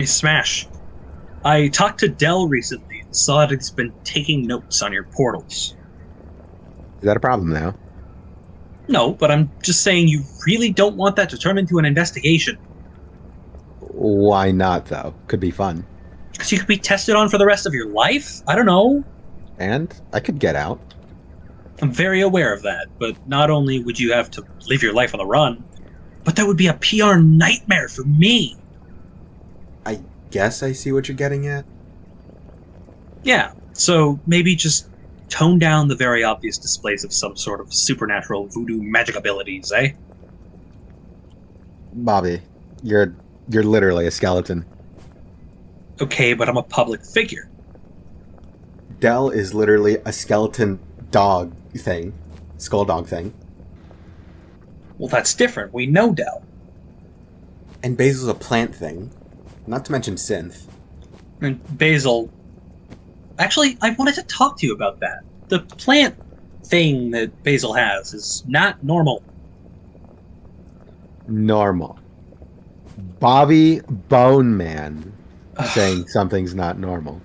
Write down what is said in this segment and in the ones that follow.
Hey, Smash. I talked to Dell recently and saw that he's been taking notes on your portals. Is that a problem now? No, but I'm just saying you really don't want that to turn into an investigation. Why not, though? Could be fun. Because you could be tested on for the rest of your life? I don't know. And I could get out. I'm very aware of that, but not only would you have to live your life on the run, but that would be a PR nightmare for me. I guess I see what you're getting at. Yeah, so maybe just tone down the very obvious displays of some sort of supernatural voodoo magic abilities, eh? Bobby, you're literally a skeleton. Okay, but I'm a public figure. Dell is literally a skeleton dog thing. Skull dog thing. Well, that's different. We know Dell. And Basil's a plant thing. Not to mention Synth. And Basil... Actually, I wanted to talk to you about that. The plant thing that Basil has is not normal. Normal. Bobby Boneman saying something's not normal.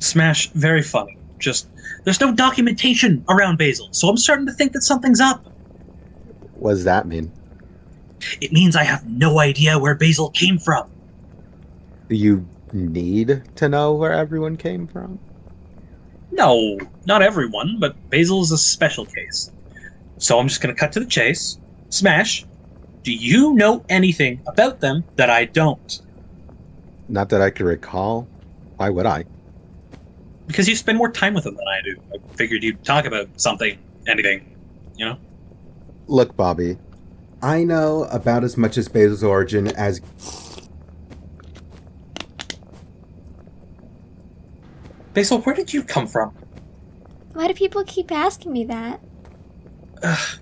Smash, very funny. Just, there's no documentation around Basil, so I'm starting to think that something's up. What does that mean? It means I have no idea where Basil came from. You need to know where everyone came from? No, not everyone, but Basil is a special case. So I'm just going to cut to the chase. Smash, do you know anything about them that I don't? Not that I can recall. Why would I? Because you spend more time with them than I do. I figured you'd talk about something, anything, you know? Look, Bobby, I know about as much as Basil's origin as... Basil, where did you come from? Why do people keep asking me that? Ugh.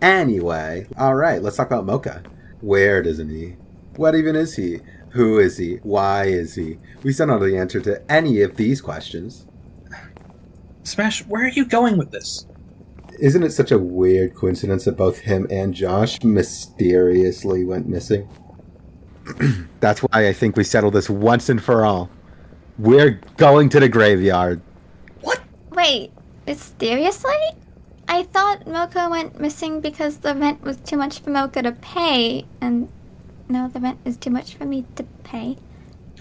Anyway, alright, let's talk about Mocha. Where doesn't he? What even is he? Who is he? Why is he? We still don't know the answer to any of these questions. Smash, where are you going with this? Isn't it such a weird coincidence that both him and Josh mysteriously went missing? That's why I think we settled this once and for all. We're going to the graveyard. What? Wait, mysteriously? I thought Mocha went missing because the rent was too much for Mocha to pay, and... No, the rent is too much for me to pay.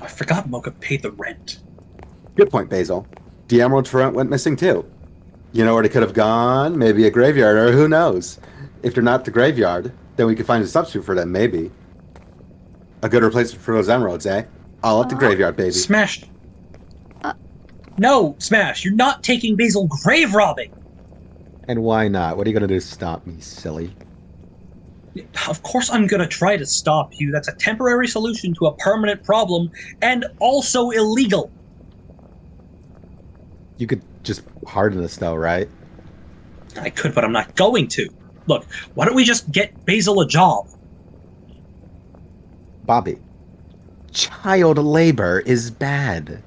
I forgot Mocha paid the rent. Good point, Basil. The Emerald Torrent went missing too. You know where they could have gone? Maybe a graveyard, or who knows? If they're not the graveyard, then we could find a substitute for them, maybe. A good replacement for those emeralds, eh? All at the graveyard, baby. Smash! No, Smash! You're not taking Basil grave robbing! And why not? What are you gonna do to stop me, silly? Of course I'm going to try to stop you. That's a temporary solution to a permanent problem, and also illegal. You could just pardon us, though, right? I could, but I'm not going to. Look, why don't we just get Basil a job? Bobby, child labor is bad.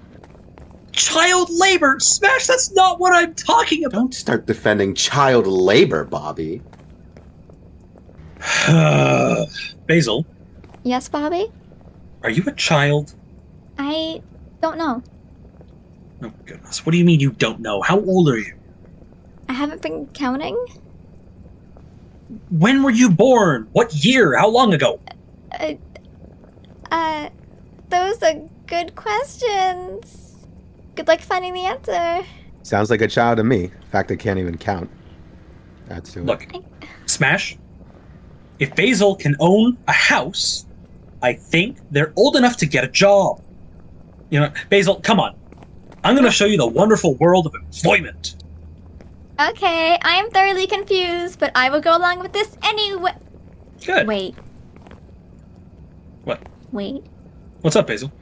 Child labor? Smash, that's not what I'm talking about! Don't start defending child labor, Bobby. Basil? Yes, Bobby? Are you a child? I don't know. Oh, goodness. What do you mean you don't know? How old are you? I haven't been counting. When were you born? What year? How long ago? Those are good questions. Good luck finding the answer. Sounds like a child to me. In fact, I can't even count. That's too much. Look, Smash? If Basil can own a house, I think they're old enough to get a job. You know, Basil, come on. I'm going to show you the wonderful world of employment. Okay, I am thoroughly confused, but I will go along with this anyway. Good. Wait. What? Wait. What's up, Basil?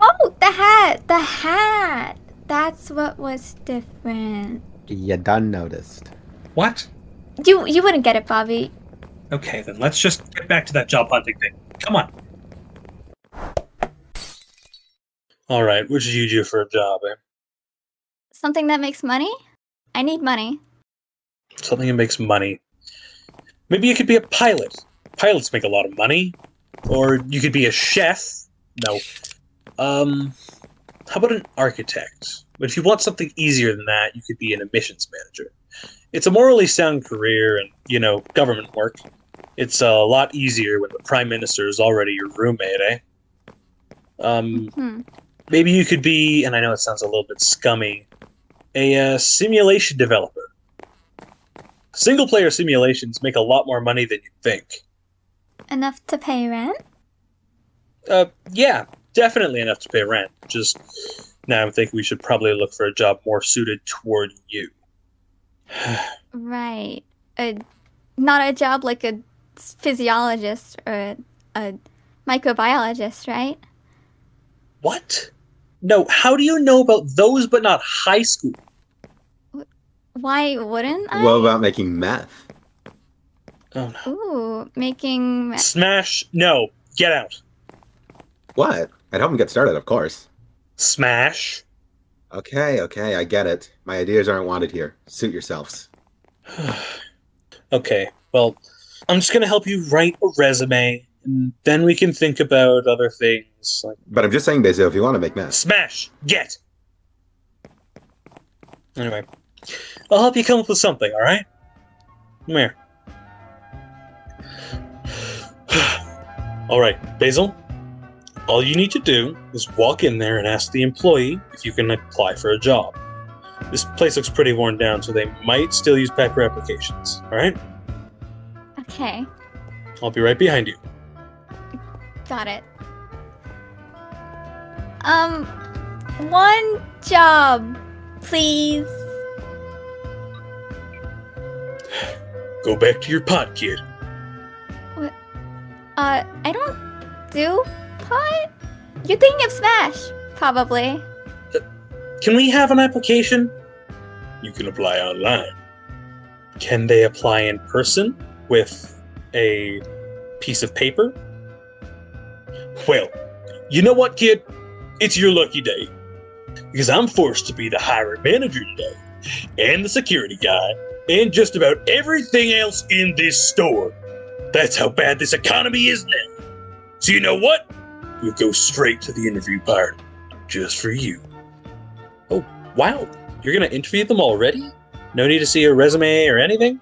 Oh, the hat. The hat. That's what was different. You done noticed. What? You wouldn't get it, Bobby. Okay, then let's just get back to that job hunting thing. Come on. Alright, what should you do for a job, eh? Something that makes money? I need money. Something that makes money. Maybe you could be a pilot. Pilots make a lot of money. Or you could be a chef. No. How about an architect? But if you want something easier than that, you could be an admissions manager. It's a morally sound career and, you know, government work. It's a lot easier when the prime minister is already your roommate, eh? Maybe you could be, and I know it sounds a little bit scummy, a simulation developer. Single-player simulations make a lot more money than you think. Enough to pay rent? Yeah, definitely enough to pay rent. Just now I think we should probably look for a job more suited toward you. Right. Not a job like a physiologist or a microbiologist, right? What? No, how do you know about those but not high school? Why wouldn't I? What about making math? Oh, no. Ooh, making math. Smash. No, get out. What? I'd help him get started, of course. Smash. Okay, okay, I get it. My ideas aren't wanted here. Suit yourselves. Okay, well, I'm just going to help you write a resume, and then we can think about other things. Like... But I'm just saying, Basil, if you want to make math. Smash! Get! Anyway, I'll help you come up with something, alright? Come here. Alright, Basil, all you need to do is walk in there and ask the employee if you can apply for a job. This place looks pretty worn down, so they might still use paper applications, alright? Okay. I'll be right behind you. Got it. One job, please. Go back to your pot, kid. What? I don't do pot? You're thinking of Smash, probably. Can we have an application? You can apply online. Can they apply in person with a piece of paper? Well, you know what, kid? It's your lucky day. Because I'm forced to be the hiring manager today, and the security guy, and just about everything else in this store. That's how bad this economy is now. So you know what? We'll go straight to the interview party, just for you. Oh, wow. You're going to interview them already? No need to see a resume or anything?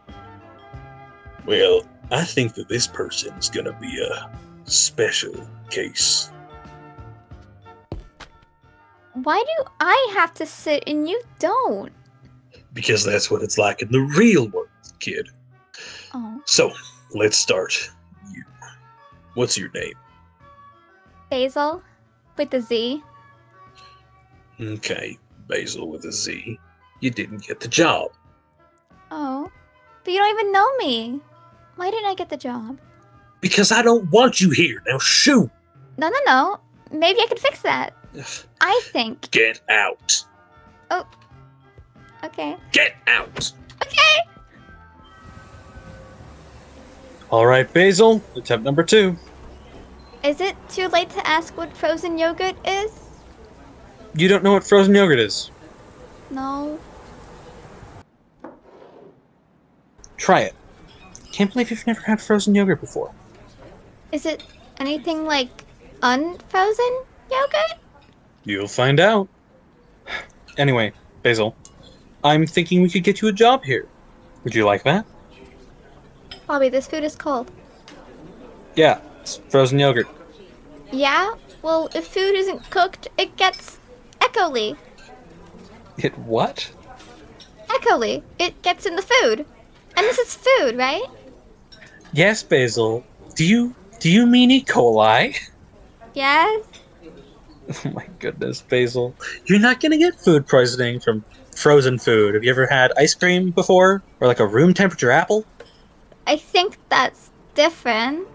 Well, I think that this person is going to be a special case. Why do I have to sit and you don't? Because that's what it's like in the real world, kid. Oh. So, let's start. You. What's your name? Basil, with a Z. Okay, Basil with a Z. You didn't get the job. Oh, but you don't even know me. Why didn't I get the job? Because I don't want you here. Now shoo! No, no, no. Maybe I can fix that. I think. Get out. Oh. Okay. Get out! Okay! Alright, Basil. Attempt number 2. Is it too late to ask what frozen yogurt is? You don't know what frozen yogurt is? No. Try it. Can't believe you've never had frozen yogurt before. Is it anything like unfrozen yogurt? You'll find out. Anyway, Basil, I'm thinking we could get you a job here. Would you like that? Bobby, this food is cold. Yeah, it's frozen yogurt. Yeah? Well, if food isn't cooked, it gets... echoey. It what? Echoey. It gets in the food. And this is food, right? Yes, Basil. Do you mean E. coli? Yes. Oh my goodness, Basil. You're not gonna get food poisoning from frozen food. Have you ever had ice cream before? Or like a room temperature apple? I think that's different.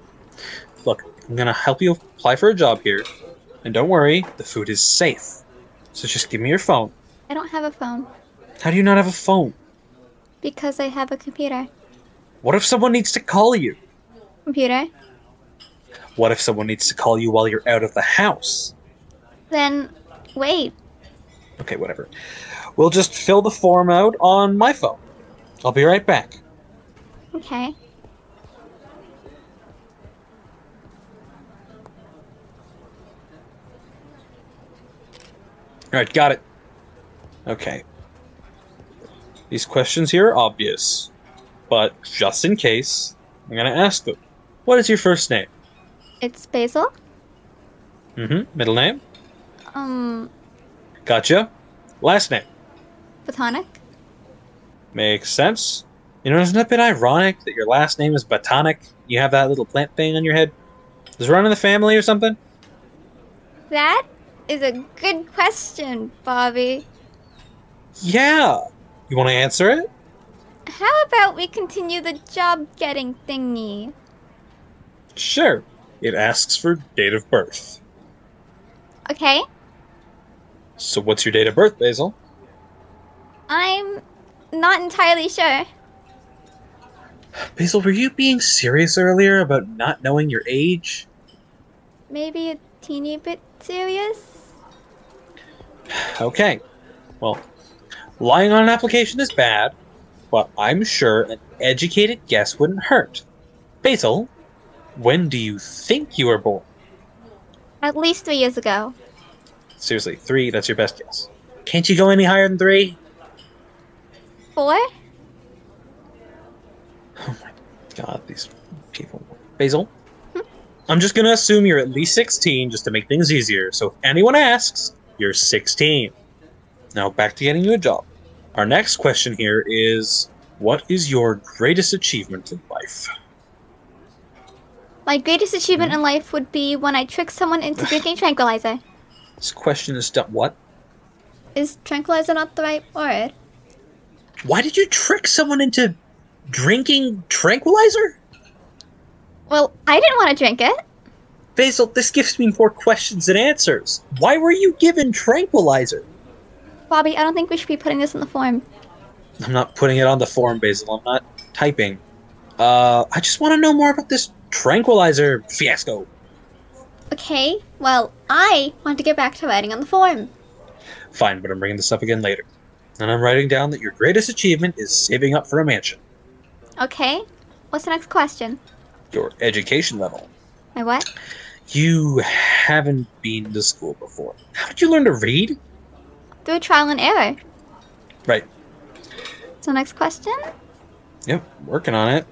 Look, I'm gonna help you apply for a job here. And don't worry, the food is safe. So just give me your phone. I don't have a phone. How do you not have a phone? Because I have a computer. What if someone needs to call you? Computer? What if someone needs to call you while you're out of the house? Then, wait. Okay, whatever. We'll just fill the form out on my phone. I'll be right back. Okay. Alright, got it. Okay. These questions here are obvious, but just in case, I'm gonna ask them. What is your first name? It's Basil. Mm-hmm. Middle name? Gotcha. Last name? Botanic. Makes sense. You know, isn't it a bit ironic that your last name is Botanic? You have that little plant thing on your head? Does it run in the family or something? That is a good question, Bobby. Yeah. You want to answer it? How about we continue the job-getting thingy? Sure. It asks for date of birth. Okay. So what's your date of birth, Basil? I'm not entirely sure. Basil, were you being serious earlier about not knowing your age? Maybe a teeny bit serious? Okay. Well, lying on an application is bad, but I'm sure an educated guess wouldn't hurt. Basil, when do you think you were born? At least 3 years ago. Seriously, 3, that's your best guess. Can't you go any higher than 3? 4? Oh my god, these people. Basil, I'm just gonna assume you're at least 16 just to make things easier, so if anyone asks, you're 16. Now back to getting you a job. Our next question here is, what is your greatest achievement in life? My greatest achievement in life would be when I tricked someone into drinking tranquilizer. This question is dumb. What? Is tranquilizer not the right word? Why did you trick someone into drinking tranquilizer? Well, I didn't want to drink it. Basil, this gives me more questions than answers. Why were you given tranquilizer? Bobby, I don't think we should be putting this on the form. I'm not putting it on the form, Basil. I'm not typing. I just want to know more about this tranquilizer fiasco. Okay, well, I want to get back to writing on the form. Fine, but I'm bringing this up again later. And I'm writing down that your greatest achievement is saving up for a mansion. Okay, what's the next question? Your education level. My what? You haven't been to school before. How did you learn to read? Through trial and error. Right. So next question? Yep, working on it.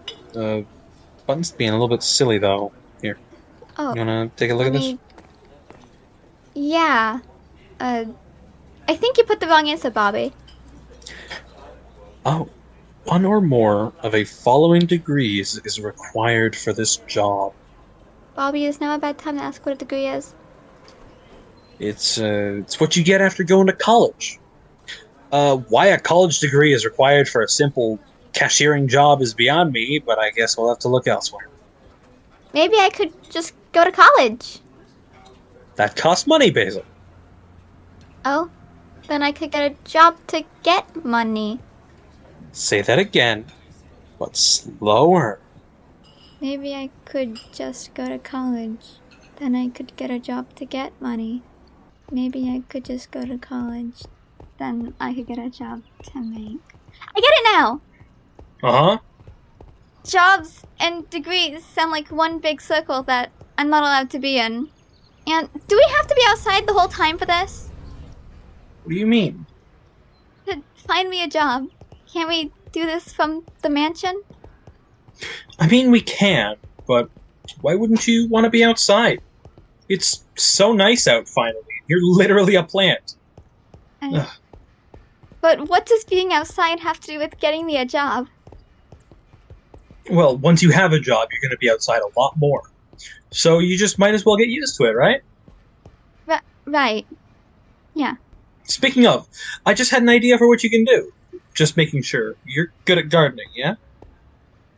Button's being a little bit silly, though. Here. Oh, you wanna take a look at this? Yeah. I think you put the wrong answer, Bobby. Oh. One or more of a following degrees is required for this job. Bobby, is now a bad time to ask what a degree is? It's what you get after going to college. Why a college degree is required for a simple cashiering job is beyond me, but I guess we'll have to look elsewhere. Maybe I could just go to college. That costs money, Basil. Oh, then I could get a job to get money. Say that again, but slower. Maybe I could just go to college. Then I could get a job to get money. Maybe I could just go to college. Then I could get a job to make. I get it now! Uh-huh. Jobs and degrees sound like one big circle that I'm not allowed to be in. And do we have to be outside the whole time for this? What do you mean? To find me a job. Can't we do this from the mansion? I mean, we can, but why wouldn't you want to be outside? It's so nice out finally. You're literally a plant. But what does being outside have to do with getting me a job? Well, once you have a job, you're going to be outside a lot more. So you just might as well get used to it, right? Right. Yeah. Speaking of, I just had an idea for what you can do. Just making sure. You're good at gardening, yeah?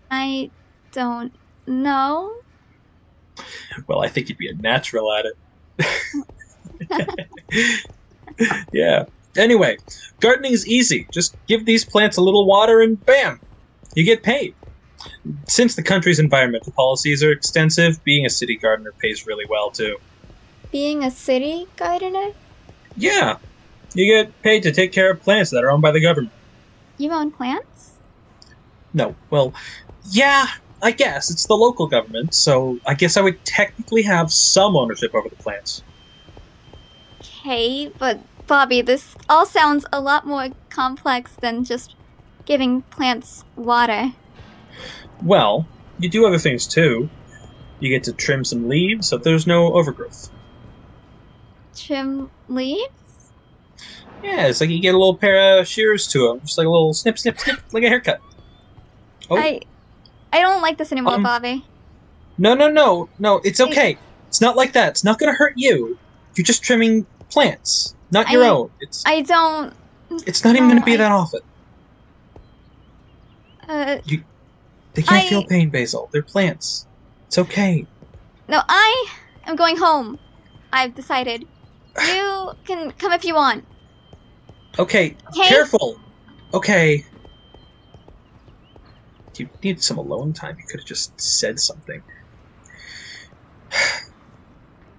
I don't know. Well, I think you'd be a natural at it. Yeah. Anyway, gardening is easy. Just give these plants a little water and bam! You get paid. Since the country's environmental policies are extensive, being a city gardener pays really well, too. Being a city gardener? Yeah. You get paid to take care of plants that are owned by the government. You own plants? No. Well, yeah, I guess. It's the local government, so I guess I would technically have some ownership over the plants. Okay, but Bobby, this all sounds a lot more complex than just giving plants water. Well, you do other things too. You get to trim some leaves so there's no overgrowth. Trim leaves? Yeah, it's like you get a little pair of shears to them. Just like a little snip, snip, snip, like a haircut. Oh. I don't like this anymore, Bobby. No, it's okay. It's not like that. It's not gonna hurt you. You're just trimming plants, not your own. It's not even gonna be that often. They can't feel pain, Basil. They're plants. It's okay. No, I am going home. I've decided. You can come if you want. Okay. Careful. Okay. You need some alone time. You could have just said something. I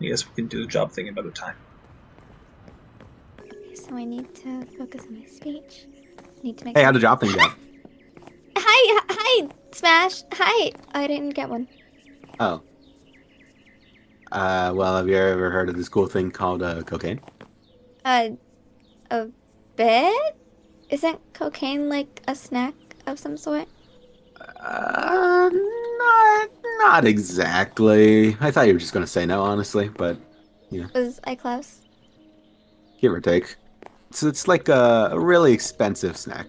guess we can do the job thing another time. So I need to focus on my speech. I need to make. Hey, how'd the job thing go? Hi, Smash. Hi. I didn't get one. Oh. Well, have you ever heard of this cool thing called cocaine? A bit? Isn't cocaine like a snack of some sort? Not exactly. I thought you were just gonna say no, honestly, but yeah. Was I close? Give or take. So it's like a really expensive snack.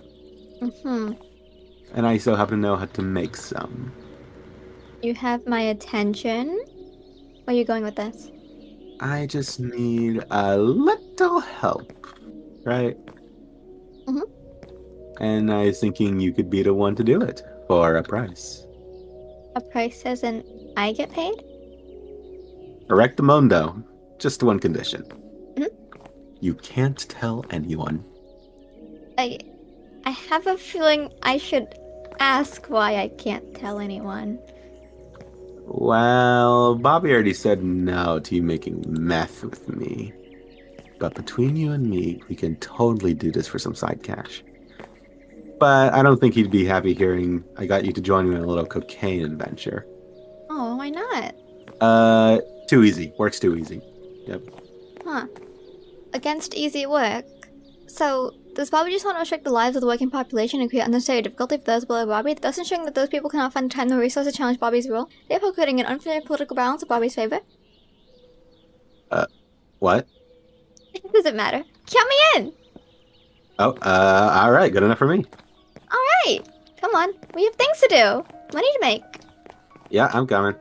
Mm-hmm. And I so happen to know how to make some. You have my attention. Where are you going with this? I just need a little help, right? Mm-hmm. And I was thinking you could be the one to do it for a price. A price as in I get paid? Correctamundo. Just one condition. Mm-hmm. You can't tell anyone. I have a feeling I should ask why I can't tell anyone. Well, Bobby already said no to you making meth with me. But between you and me, we can totally do this for some side cash. But I don't think he'd be happy hearing I got you to join me in a little cocaine venture. Oh, why not? Too easy. Work's too easy. Yep. Huh. Against easy work. So, does Bobby just want to restrict the lives of the working population and create unnecessary difficulty for those below Bobby, thus ensuring that those people cannot find the time or resources to challenge Bobby's rule, therefore creating an unfair political balance in Bobby's favor? What? It doesn't matter. Count me in! Oh, alright, good enough for me. Alright, come on. We have things to do. Money to make. Yeah, I'm coming.